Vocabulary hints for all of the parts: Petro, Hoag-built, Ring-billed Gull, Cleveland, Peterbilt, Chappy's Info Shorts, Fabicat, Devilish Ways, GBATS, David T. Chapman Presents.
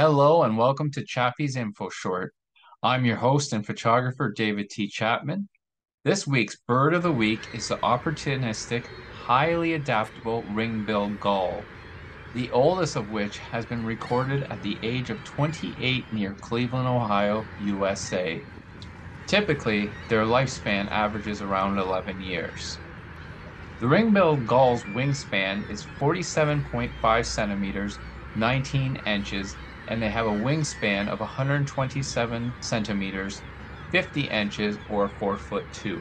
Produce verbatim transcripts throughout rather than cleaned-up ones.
Hello and welcome to Chappy's Info Short. I'm your host and photographer, David T. Chapman. This week's bird of the week is the opportunistic, highly adaptable ring-billed gull, the oldest of which has been recorded at the age of twenty-eight near Cleveland, Ohio, U S A. Typically, their lifespan averages around eleven years. The ring-billed gull's wingspan is forty-seven point five centimeters, nineteen inches, and they have a wingspan of one hundred twenty-seven centimeters, fifty inches, or four foot two.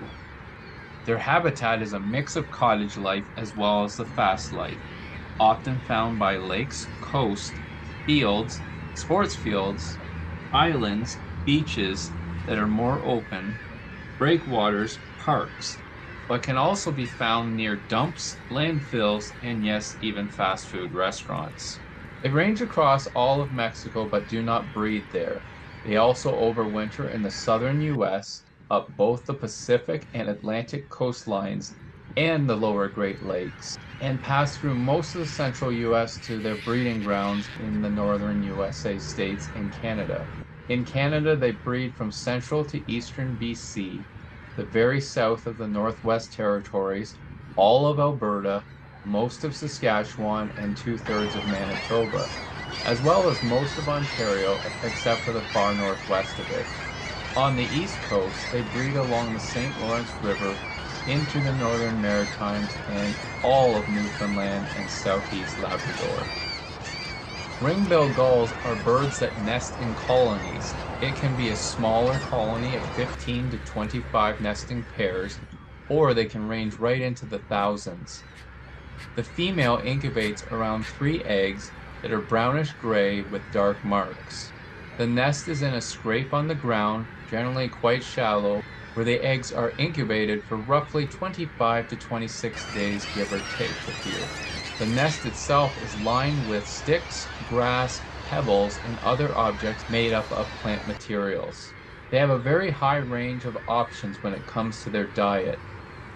Their habitat is a mix of cottage life as well as the fast life, often found by lakes, coasts, fields, sports fields, islands, beaches that are more open, breakwaters, parks, but can also be found near dumps, landfills, and yes, even fast food restaurants. They range across all of Mexico but do not breed there. They also overwinter in the southern U S, up both the Pacific and Atlantic coastlines and the lower Great Lakes, and pass through most of the central U S to their breeding grounds in the northern U S A states and Canada. In Canada, they breed from central to eastern B C, the very south of the Northwest Territories, all of Alberta, most of Saskatchewan, and two-thirds of Manitoba, as well as most of Ontario except for the far northwest of it. On the east coast, they breed along the Saint Lawrence River into the northern Maritimes and all of Newfoundland and southeast Labrador. Ring-billed gulls are birds that nest in colonies. It can be a smaller colony of fifteen to twenty-five nesting pairs, or they can range right into the thousands. The female incubates around three eggs that are brownish gray with dark marks. The nest is in a scrape on the ground, generally quite shallow, where the eggs are incubated for roughly twenty-five to twenty-six days, give or take a year. The nest itself is lined with sticks, grass, pebbles, and other objects made up of plant materials. They have a very high range of options when it comes to their diet.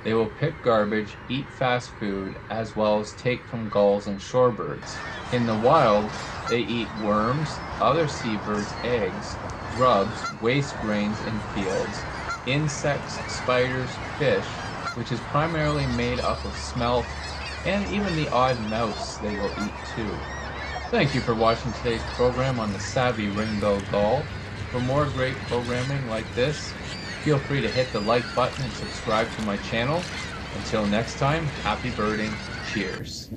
They will pick garbage, eat fast food, as well as take from gulls and shorebirds. In the wild, they eat worms, other seabirds' eggs, grubs, waste grains in fields, insects, spiders, fish, which is primarily made up of smelt, and even the odd mouse they will eat too. Thank you for watching today's program on the savvy ring-billed gull. For more great programming like this, feel free to hit the like button and subscribe to my channel. Until next time, happy birding. Cheers.